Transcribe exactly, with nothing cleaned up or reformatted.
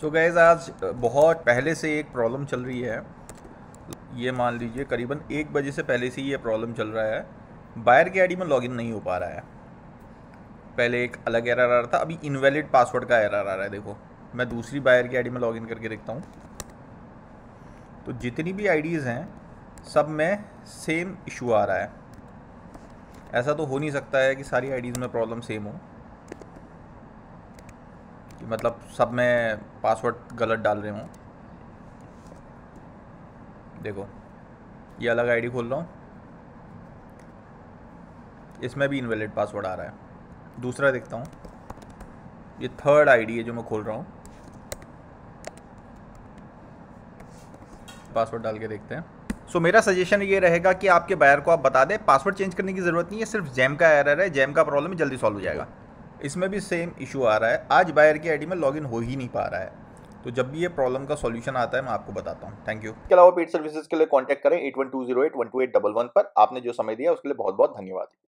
So guys, आज बहुत पहले से एक प्रॉब्लम चल रही है। ये मान लीजिए करीबन एक बजे से पहले से ही ये प्रॉब्लम चल रहा है। बायर के आईडी में लॉगिन नहीं हो पा रहा है। पहले एक अलग एरर आ रहा था, अभी इनवैलिड पासवर्ड का एरर आ रहा है। देखो, मैं दूसरी बायर की आईडी में लॉगिन करके देखता हूँ तो जितनी भी आईडीज़ हैं सब में सेम इशू आ रहा है। ऐसा तो हो नहीं सकता है कि सारी आईडीज़ में प्रॉब्लम सेम हो, कि मतलब सब में पासवर्ड गलत डाल रहे हों। देखो, ये अलग आईडी खोल रहा हूँ, इसमें भी इनवैलिड पासवर्ड आ रहा है। दूसरा देखता हूँ, ये थर्ड आईडी है जो मैं खोल रहा हूँ। पासवर्ड डाल के देखते हैं। सो so, मेरा सजेशन ये रहेगा कि आपके बायर को आप बता दें पासवर्ड चेंज करने की ज़रूरत नहीं है, सिर्फ जैम का एरर है। जैम का प्रॉब्लम जल्दी सॉल्व हो जाएगा। इसमें भी सेम इशू आ रहा है। आज बायर की आईडी में लॉगिन हो ही नहीं पा रहा है। तो जब भी ये प्रॉब्लम का सॉल्यूशन आता है मैं आपको बताता हूँ। Thank you. इसके अलावा पेड सर्विसेज के लिए कॉन्टैक्ट करें eight one two zero eight one two eight double one पर। आपने जो समय दिया उसके लिए बहुत बहुत धन्यवाद।